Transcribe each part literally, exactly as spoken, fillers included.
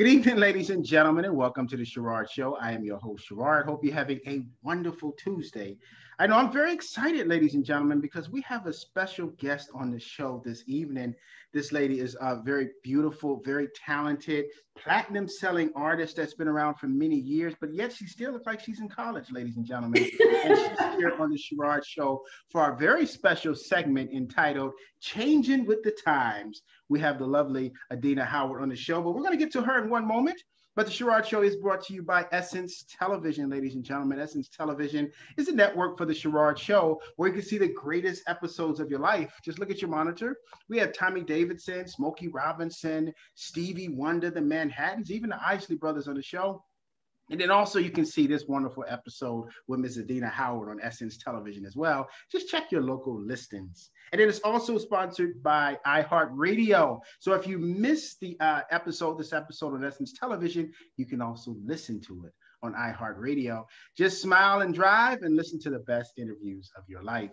Good evening, ladies and gentlemen, and welcome to The Sherard Show. I am your host, Sherard. Hope you're having a wonderful Tuesday. I know I'm very excited, ladies and gentlemen, because we have a special guest on the show this evening. This lady is a very beautiful, very talented, platinum-selling artist that's been around for many years, but yet she still looks like she's in college, ladies and gentlemen. And she's here on The Sherard Show for our very special segment entitled Changing with the Times. We have the lovely Adina Howard on the show, but we're going to get to her in one moment. But The Sherard Show is brought to you by Essence Television, ladies and gentlemen. Essence Television is a network for The Sherard Show where you can see the greatest episodes of your life. Just look at your monitor. We have Tommy Davidson, Smokey Robinson, Stevie Wonder, the Manhattans, even the Isley Brothers on the show. And then also you can see this wonderful episode with Miz Adina Howard on Essence Television as well. Just check your local listings. And it is also sponsored by iHeartRadio. So if you missed the uh, episode, this episode on Essence Television, you can also listen to it on iHeartRadio. Just smile and drive and listen to the best interviews of your life.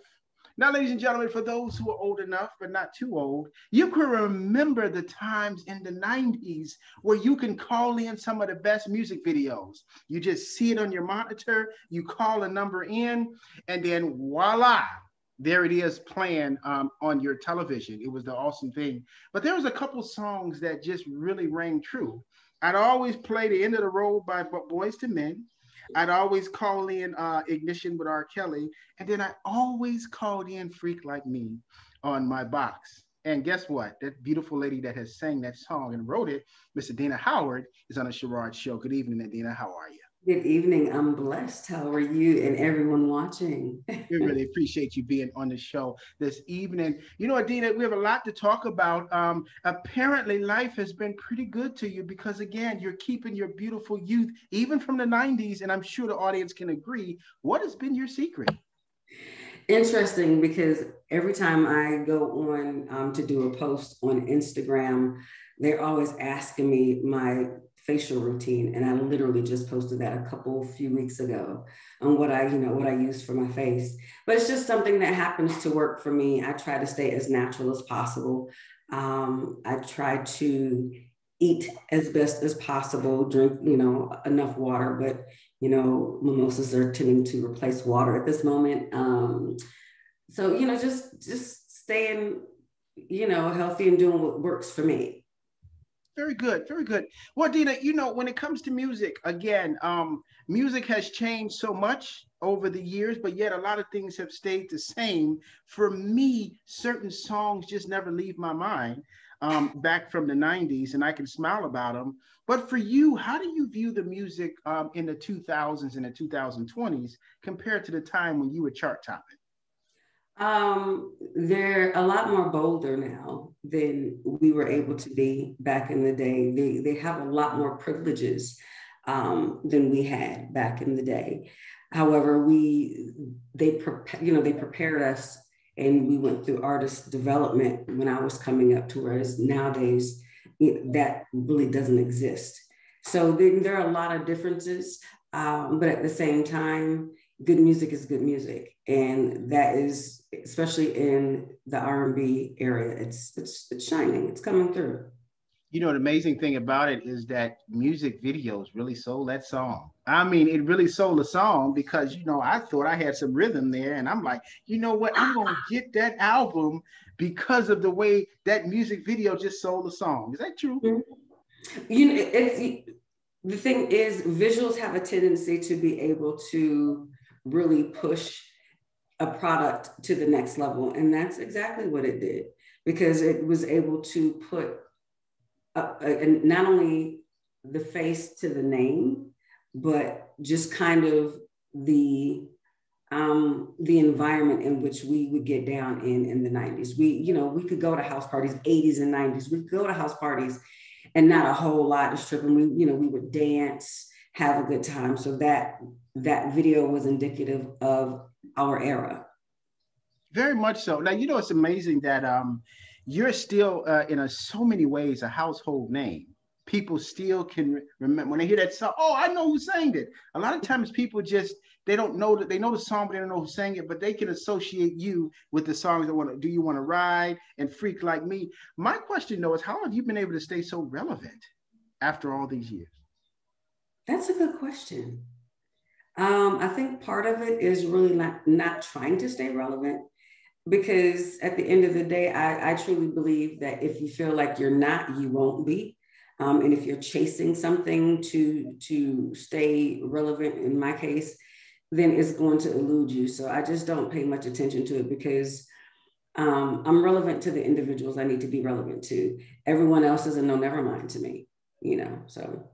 Now, ladies and gentlemen, for those who are old enough, but not too old, you can remember the times in the nineties where you can call in some of the best music videos. You just see it on your monitor, you call a number in, and then voila, there it is playing um, on your television. It was the awesome thing. But there was a couple songs that just really rang true. I'd always play The End of the Road by Boyz two Men. I'd always call in uh, Ignition with R. Kelly. And then I always called in Freak Like Me on my box. And guess what? That beautiful lady that has sang that song and wrote it, Miss Adina Howard, is on The Sherard Show. Good evening, Adina. How are you? Good evening. I'm blessed. How are you and everyone watching? We really appreciate you being on the show this evening. You know, Adina, we have a lot to talk about. Um, apparently, life has been pretty good to you because, again, you're keeping your beautiful youth, even from the nineties, and I'm sure the audience can agree. What has been your secret? Interesting, because every time I go on um, to do a post on Instagram, they're always asking me my facial routine, and I literally just posted that a couple few weeks ago on what I, you know, what I use for my face. But it's just something that happens to work for me. I try to stay as natural as possible. Um, I try to eat as best as possible, drink, you know, enough water. But you know, mimosas are tending to replace water at this moment. Um, so you know, just just staying, you know, healthy and doing what works for me. Very good, very good. Well, Adina, you know, when it comes to music, again, um, music has changed so much over the years, but yet a lot of things have stayed the same. For me, certain songs just never leave my mind um, back from the nineties, and I can smile about them. But for you, how do you view the music um, in the two thousands and the two thousand twenties compared to the time when you were chart topping? Um, they're a lot more bolder now than we were able to be back in the day. They, they have a lot more privileges um, than we had back in the day. However, we, they, you know, they prepared us and we went through artist development when I was coming up to, whereas nowadays it, that really doesn't exist. So then there are a lot of differences, um, but at the same time, good music is good music. And that is, especially in the R and B area, it's, it's, it's shining, it's coming through. You know, the amazing thing about it is that music videos really sold that song. I mean, it really sold the song because, you know, I thought I had some rhythm there and I'm like, you know what, I'm gonna get that album because of the way that music video just sold the song. Is that true? Mm-hmm. You know, it's, it, the thing is, visuals have a tendency to be able to really push a product to the next level. And that's exactly what it did, because it was able to put a, a, not only the face to the name, but just kind of the, um, the environment in which we would get down in, in the nineties. We, you know, we could go to house parties, eighties and nineties, we could go to house parties and not a whole lot of stripping. We, you know, we would dance, have a good time. So that, that video was indicative of our era. Very much so. Now, you know, it's amazing that um, you're still uh, in a, so many ways a household name. People still can re remember when they hear that song. Oh, I know who sang it. A lot of times people just, they don't know that they know the song, but they don't know who sang it, but they can associate you with the songs that want to, Do You Want to Ride and Freak Like Me. My question though is, how have you been able to stay so relevant? after all these years? That's a good question. Um, I think part of it is really not, not trying to stay relevant, because at the end of the day, I, I truly believe that if you feel like you're not, you won't be. Um, and if you're chasing something to, to stay relevant, in my case, then it's going to elude you. So I just don't pay much attention to it, because um, I'm relevant to the individuals I need to be relevant to. Everyone else is a no, never mind to me, you know, so.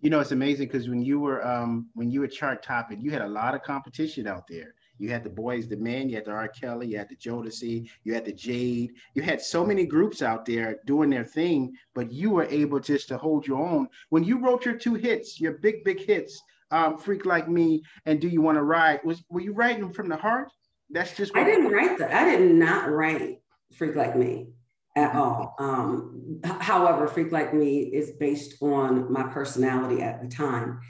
You know, it's amazing, because when you were um, when you were chart topping, you had a lot of competition out there. You had the Boyz two Men, you had the R. Kelly, you had the Jodeci, you had the Jade. You had so many groups out there doing their thing, but you were able just to hold your own. When you wrote your two hits, your big, big hits, um, Freak Like Me and Do You Want to Ride, was, were you writing them from the heart? That's just what I didn't write that. I did not write Freak Like Me at all. Um, however, Freak Like Me is based on my personality at the time.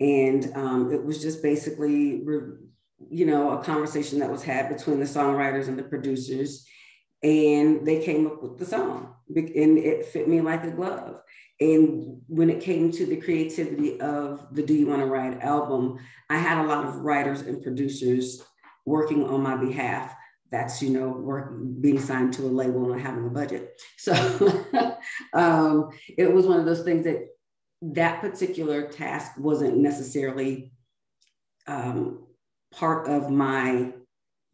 And um, it was just basically... Re- you know, a conversation that was had between the songwriters and the producers, and they came up with the song, and it fit me like a glove. And when it came to the creativity of the Do You Want to Ride album, I had a lot of writers and producers working on my behalf. That's, you know, work, being signed to a label and having a budget. So um, it was one of those things that that particular task wasn't necessarily um, part of my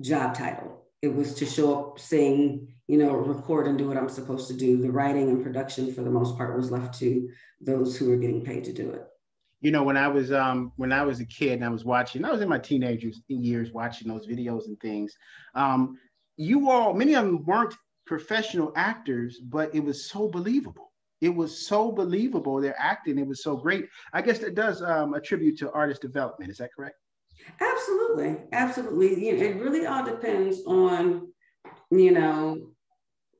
job title. It was to show up, sing, you know, record and do what I'm supposed to do. The writing and production for the most part was left to those who were getting paid to do it. You know, when I was um, when I was a kid and I was watching, I was in my teenage years watching those videos and things. Um, you all, many of them weren't professional actors, but it was so believable. It was so believable. Their acting, it was so great. I guess that does um, attribute to artist development. Is that correct? Absolutely. Absolutely. You know, it really all depends on, you know,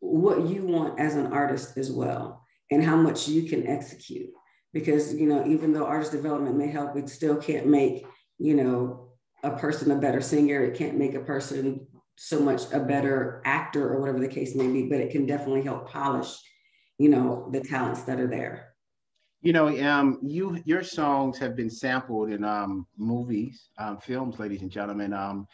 what you want as an artist as well, and how much you can execute. Because, you know, even though artist development may help, it still can't make, you know, a person a better singer. It can't make a person so much a better actor or whatever the case may be, but it can definitely help polish, you know, the talents that are there. You know, um, you your songs have been sampled in um, movies, um, films, ladies and gentlemen, um,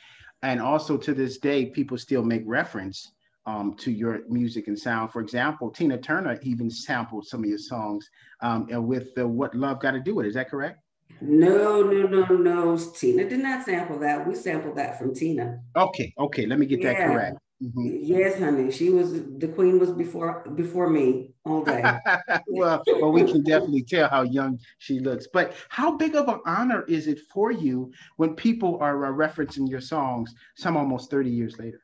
and also to this day, people still make reference um, to your music and sound. For example, Tina Turner even sampled some of your songs um, with the "What Love Got to Do With It." Is that correct? No, no, no, no. Tina did not sample that. We sampled that from Tina. Okay, okay. Let me get yeah. that correct. Mm-hmm. Yes, honey. She was the queen. Was before before me all day. well, well, we can definitely tell how young she looks. But how big of an honor is it for you when people are uh, referencing your songs, some almost thirty years later?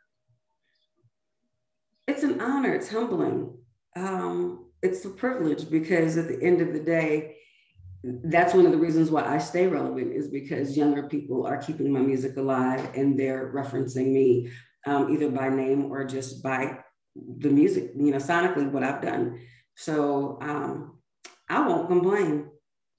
It's an honor. It's humbling. Um, it's a privilege, because at the end of the day, that's one of the reasons why I stay relevant, is because younger people are keeping my music alive and they're referencing me. Um, either by name or just by the music, you know, sonically what I've done. So um, I won't complain.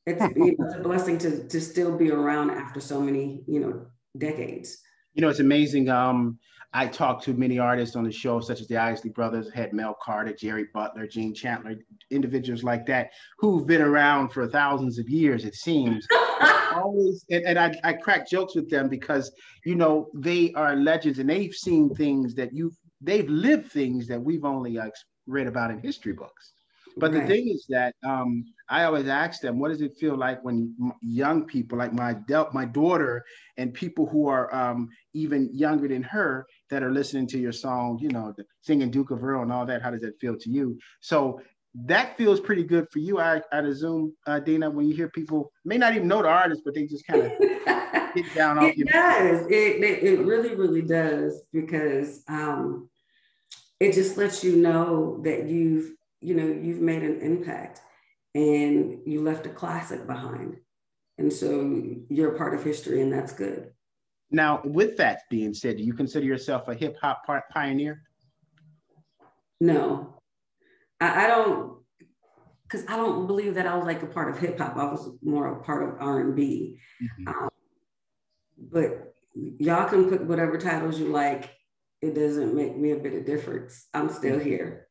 It's, you know, it's a blessing to to still be around after so many, you know, decades. You know, it's amazing. Um, I talked to many artists on the show, such as the Isley Brothers, had Mel Carter, Jerry Butler, Gene Chandler, individuals like that, who've been around for thousands of years, it seems. Always, and, and I, I crack jokes with them, because, you know, they are legends and they've seen things that you, they've lived things that we've only uh, read about in history books. But right. The thing is that um, I always ask them, what does it feel like when young people like my my daughter and people who are um, even younger than her that are listening to your song, you know, singing Duke of Earl and all that, how does that feel to you? So that feels pretty good for you, I, I'd assume, Adina, when you hear people may not even know the artist, but they just kind of get down off your... It does. It, it, it really, really does, because um, it just lets you know that you've, you know, you've made an impact and you left a classic behind. And so you're a part of history, and that's good. Now, with that being said, do you consider yourself a hip hop pioneer? No, I, I don't, because I don't believe that I was like a part of hip hop. I was more a part of R and B. Mm-hmm. Um, but y'all can put whatever titles you like. It doesn't make me a bit of difference. I'm still here.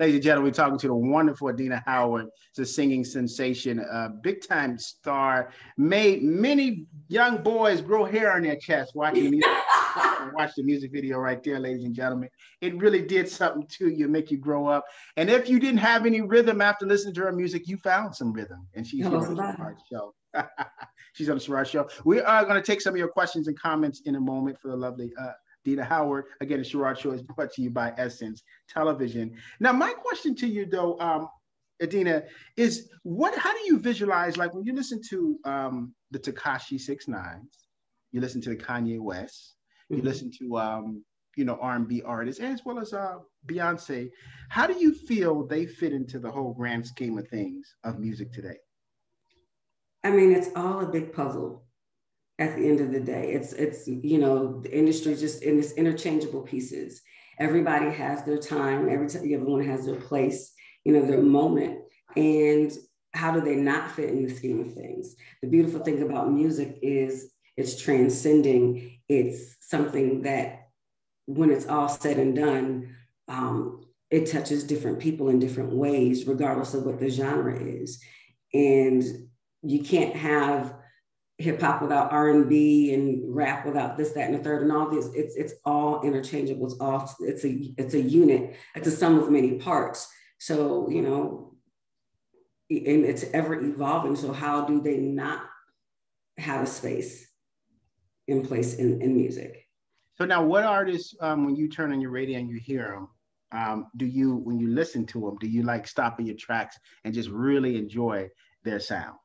Ladies and gentlemen, we're talking to the wonderful Adina Howard. She's a singing sensation, a big time star, made many young boys grow hair on their chest watching music. Watch the music video right there, ladies and gentlemen. It really did something to you, make you grow up. And if you didn't have any rhythm after listening to her music, you found some rhythm. And she's on the Sherard Show. She's on the Sherard Show. We are going to take some of your questions and comments in a moment for the lovely uh, Adina Howard. Again, the Sherard Show is brought to you by Essence Television. Now, my question to you, though, um, Adina, is what? How do you visualize, like when you listen to um, the Tekashi six nines, you listen to the Kanye West, you listen to, um, you know, R and B artists as well as uh, Beyonce. How do you feel they fit into the whole grand scheme of things of music today? I mean, it's all a big puzzle at the end of the day. It's, it's you know, the industry just in this interchangeable pieces. Everybody has their time. Every time, everyone has their place, you know, their moment. And how do they not fit in the scheme of things? The beautiful thing about music is it's transcending. It's something that when it's all said and done, um, it touches different people in different ways, regardless of what the genre is. And you can't have hip hop without R and B and rap without this, that, and the third, and all this. It's, it's all interchangeable. It's all, it's a, it's a unit. It's a sum of many parts. So, you know, and it's ever evolving. So how do they not have a space in place in, in music? So now what artists, um, when you turn on your radio and you hear them, um, do you, when you listen to them, do you like stop in your tracks and just really enjoy their sound?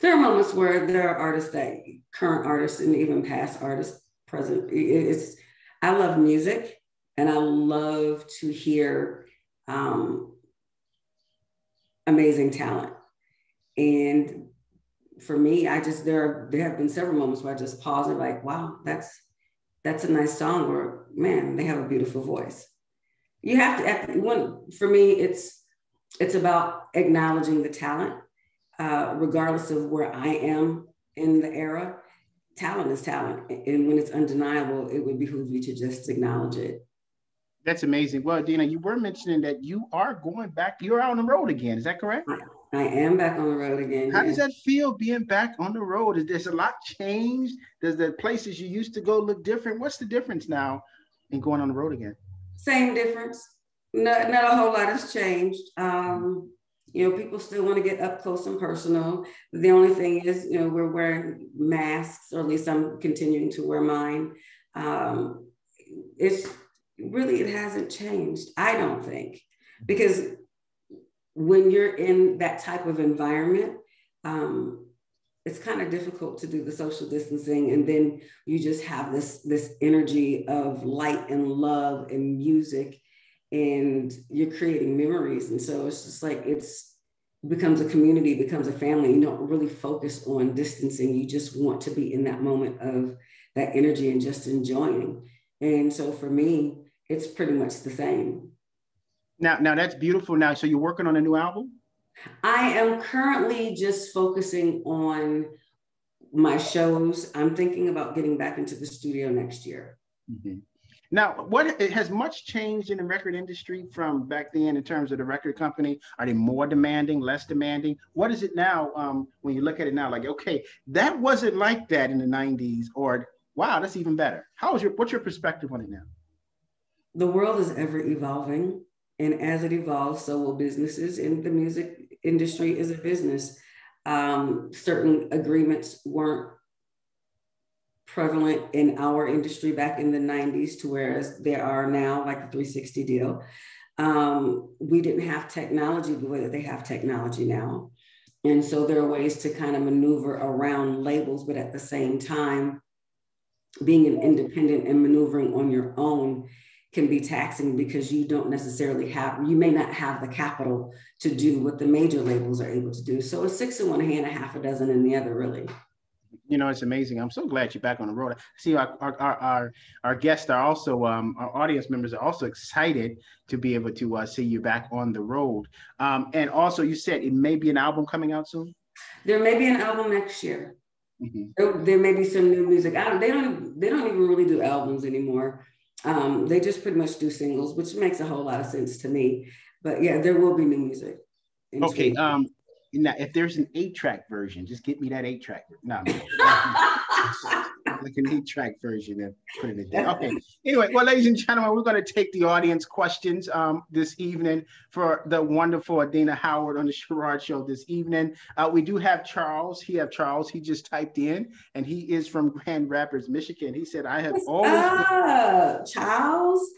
There are moments where there are artists that, current artists and even past artists, present, it's, I love music and I love to hear um, amazing talent. And for me, I just, there are, there have been several moments where I just pause and like, wow, that's, that's a nice song, or man, they have a beautiful voice. You have to, at the, one, for me, it's, it's about acknowledging the talent, uh, regardless of where I am in the era. Talent is talent. And when it's undeniable, it would behoove you to just acknowledge it. That's amazing. Well, Adina, you were mentioning that you are going back, you're out on the road again. Is that correct? I, I am back on the road again. How does that feel, being back on the road? Is there's a lot changed? Does the places you used to go look different? What's the difference now in going on the road again? Same difference. Not, not a whole lot has changed. Um, you know, people still want to get up close and personal. The only thing is, you know, we're wearing masks, or at least I'm continuing to wear mine. Um, it's really, it hasn't changed, I don't think, because when you're in that type of environment, um, it's kind of difficult to do the social distancing. And then you just have this, this energy of light and love and music, and you're creating memories. And so it's just like, it's becomes a community, becomes a family. You don't really focus on distancing. You just want to be in that moment of that energy and just enjoying. And so for me, it's pretty much the same. Now, now that's beautiful. Now, so you're working on a new album? I am currently just focusing on my shows. I'm thinking about getting back into the studio next year. Mm-hmm. Now, what has much changed in the record industry from back then in terms of the record company? Are they more demanding, less demanding? What is it now, um, when you look at it now, like, okay, that wasn't like that in the nineties, or wow, that's even better. How is your, what's your perspective on it now? The world is ever evolving. And as it evolves, so will businesses, and the music industry is a business. Um, certain agreements weren't prevalent in our industry back in the nineties to whereas there are now, like the three sixty deal. Um, we didn't have technology the way that they have technology now. And so there are ways to kind of maneuver around labels, but at the same time, being an independent and maneuvering on your own can be taxing, because you don't necessarily have, you may not have the capital to do what the major labels are able to do. So it's six in one hand, a half a dozen in the other, really. You know, it's amazing. I'm so glad you're back on the road. I see our, our, our, our, our guests are also, um, our audience members are also excited to be able to uh, see you back on the road. Um, and also you said it may be an album coming out soon? There may be an album next year. Mm-hmm. There, there may be some new music. I don't, they, don't, they don't even really do albums anymore. Um, they just pretty much do singles, which makes a whole lot of sense to me. But yeah, there will be new music. Okay. Um, now, if there's an eight-track version, just get me that eight-track. No, no. Like an eight-track version and put it there. Okay. Anyway, well, ladies and gentlemen, we're going to take the audience questions um, this evening for the wonderful Adina Howard on the Sherard Show this evening. Uh, we do have Charles. He have Charles. He just typed in, and he is from Grand Rapids, Michigan. He said, "I have What's always." Up, been Charles.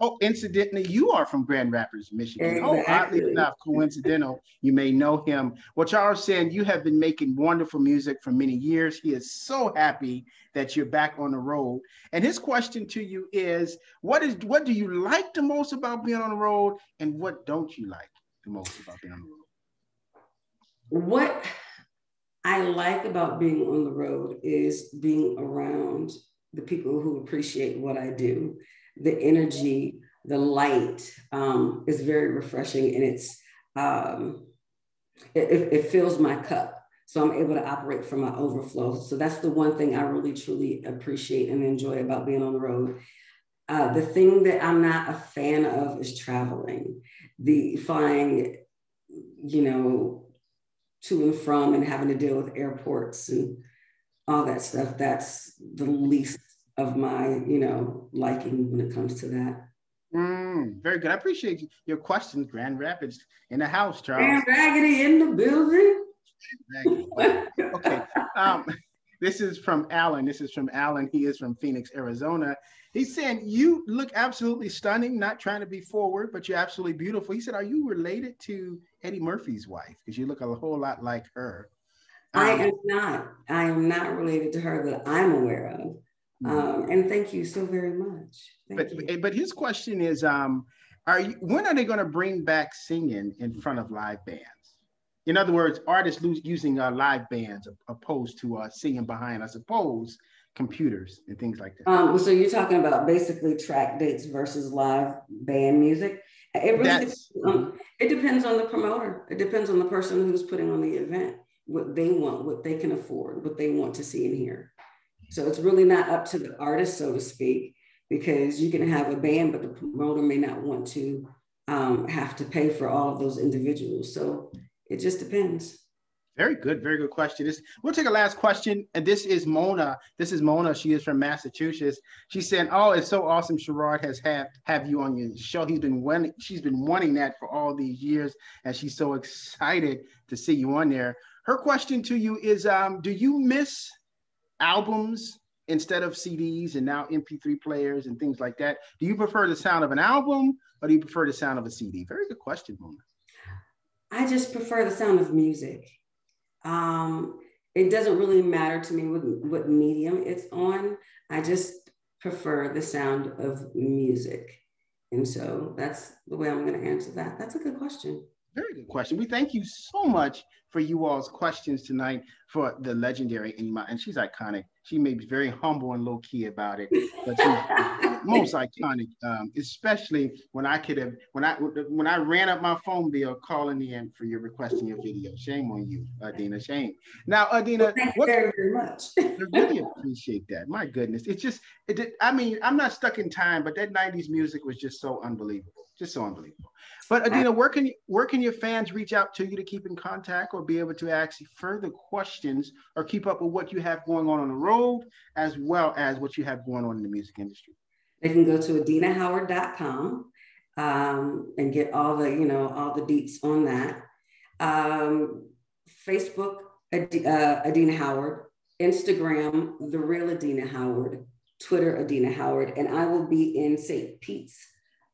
Oh, incidentally, you are from Grand Rapids, Michigan. Exactly. Oh, oddly enough, coincidental, you may know him. Well, Charles said you have been making wonderful music for many years. He is so happy that you're back on the road. And his question to you is, what is what do you like the most about being on the road, and what don't you like the most about being on the road? What I like about being on the road is being around the people who appreciate what I do. The energy, the light um, is very refreshing, and it's um, it, it fills my cup. So I'm able to operate from my overflow. So that's the one thing I really, truly appreciate and enjoy about being on the road. Uh, the thing that I'm not a fan of is traveling, the flying, you know, to and from and having to deal with airports and all that stuff. That's the least of my, you know, liking when it comes to that. Mm, very good. I appreciate your questions. Grand Rapids in the house, Charles. Grand Raggedy in the building. Okay. Um, this is from Alan. This is from Alan. He is from Phoenix, Arizona. He's saying, you look absolutely stunning, not trying to be forward, but you're absolutely beautiful. He said, are you related to Eddie Murphy's wife? Because you look a whole lot like her. Um, I am not. I am not related to her that I'm aware of. Um, and thank you so very much. Thank but, but his question is, um, are you, when are they going to bring back singing in front of live bands? In other words, artists lose, using uh, live bands opposed to uh, singing behind, I suppose, computers and things like that. Um, so you're talking about basically track dates versus live band music? It, really depends on, it depends on the promoter. It depends on the person who's putting on the event, what they want, what they can afford, what they want to see and hear. So it's really not up to the artist, so to speak, because you can have a band, but the promoter may not want to um, have to pay for all of those individuals. So it just depends. Very good. Very good question. This, we'll take a last question. And this is Mona. This is Mona. She is from Massachusetts. She said, oh, it's so awesome Sherard has had have you on your show. He's been wanting, she's been wanting that for all these years. And she's so excited to see you on there. Her question to you is, um, do you miss albums instead of C Ds and now M P three players and things like that? Do you prefer the sound of an album or do you prefer the sound of a C D? Very good question, Mona. I just prefer the sound of music. Um, it doesn't really matter to me what, what medium it's on. I just prefer the sound of music. And so that's the way I'm going to answer that. That's a good question. Very good question. We thank you so much for you all's questions tonight for the legendary Ima. And she's iconic. She may be very humble and low key about it, but she's most iconic, um, especially when I could have, when I when I ran up my phone bill calling in for your requesting your video. Shame on you, Adina, shame. Now, Adina, well, thank you very, very much. I really appreciate that. My goodness. It's just, it did, I mean, I'm not stuck in time, but that nineties music was just so unbelievable. Just so unbelievable. But Adina, where can, where can your fans reach out to you to keep in contact or be able to ask you further questions or keep up with what you have going on on the road as well as what you have going on in the music industry? They can go to adina howard dot com um, and get all the, you know, all the deets on that. Um, Facebook, Ad, uh, Adina Howard, Instagram, The Real Adina Howard, Twitter, Adina Howard, and I will be in Saint Pete's,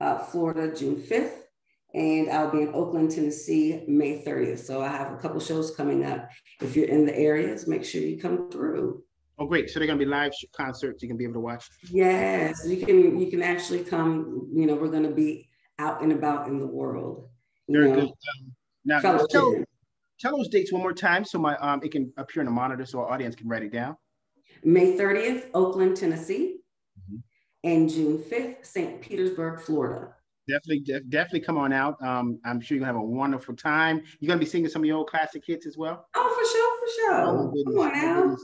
Uh, Florida, June fifth, and I'll be in Oakland, Tennessee, May thirtieth. So I have a couple shows coming up. If you're in the areas, make sure you come through. Oh, great! So they're going to be live concerts. You can be able to watch. Yes, you can. You can actually come. You know, we're going to be out and about in the world. Very know. good. Um, now, tell, tell those dates one more time, so my um, it can appear in the monitor, so our audience can write it down. May thirtieth, Oakland, Tennessee. And June fifth, Saint Petersburg, Florida. Definitely, def definitely come on out. Um, I'm sure you're gonna have a wonderful time. You're gonna be singing some of your old classic hits as well. Oh, for sure, for sure. Oh, goodness, come on out.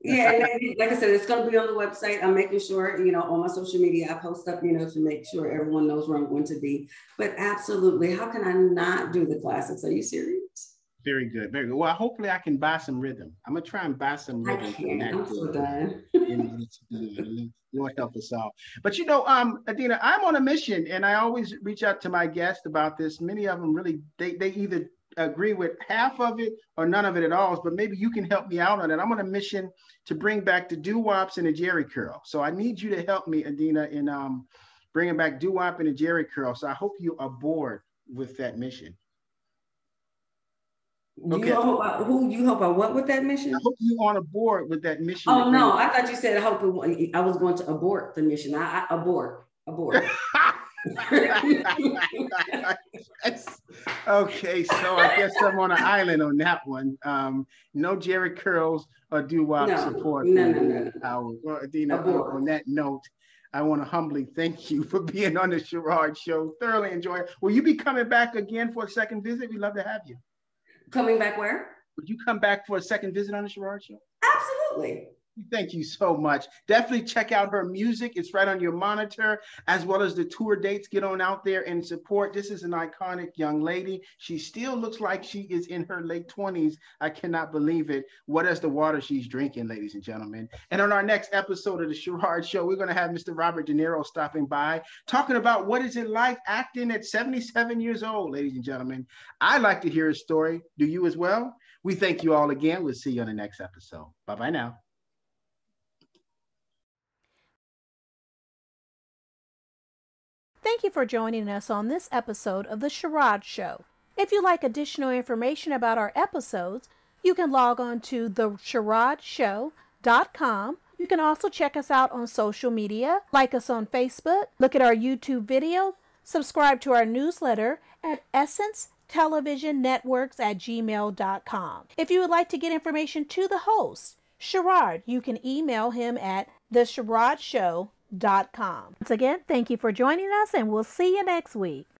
Yeah, and like I said, it's going to be on the website. I'm making sure, you know, on my social media, I post up, you know, to make sure everyone knows where I'm going to be. But absolutely, how can I not do the classics? Are you serious? Very good, very good. Well, hopefully I can buy some rhythm. I'm going to try and buy some rhythm. I can. I'm so done. Lord help us all. But you know, um, Adina, I'm on a mission, and I always reach out to my guests about this. Many of them really, they, they either agree with half of it or none of it at all, but maybe you can help me out on it. I'm on a mission to bring back the doo-wops and the jerry curl. So I need you to help me, Adina, in um, bringing back doo-wop and the jerry curl. So I hope you are aboard with that mission. Okay. You hope I, who you hope I what with that mission? I hope you on a board with that mission. Oh no, I thought you said I hope it, I was going to abort the mission. I, I abort, abort. Yes. Okay, so I guess I'm on an island on that one. Um, no Jerry curls or doo-wop no, support. No, no, no. Our, well, Adina, abort. On that note, I want to humbly thank you for being on the Sherard Show. Thoroughly enjoyed it. Will you be coming back again for a second visit? We'd love to have you. Coming back where? Would you come back for a second visit on the Sherard Show? Absolutely. Thank you so much. Definitely check out her music. It's right on your monitor, as well as the tour dates. Get on out there and support. This is an iconic young lady. She still looks like she is in her late twenties. I cannot believe it. What is the water she's drinking, ladies and gentlemen? And on our next episode of the Sherard Show, we're going to have Mister Robert De Niro stopping by, talking about what is it like acting at seventy-seven years old, ladies and gentlemen. I like to hear his story. Do you as well? We thank you all again. We'll see you on the next episode. Bye-bye now. Thank you for joining us on this episode of The Sherard Show. If you like additional information about our episodes, you can log on to the sherard show dot com. You can also check us out on social media, like us on Facebook, look at our YouTube video, subscribe to our newsletter at Essence Television Networks at gmail dot com. If you would like to get information to the host, Sherard, you can email him at the sherard show dot com. Once again, thank you for joining us, and we'll see you next week.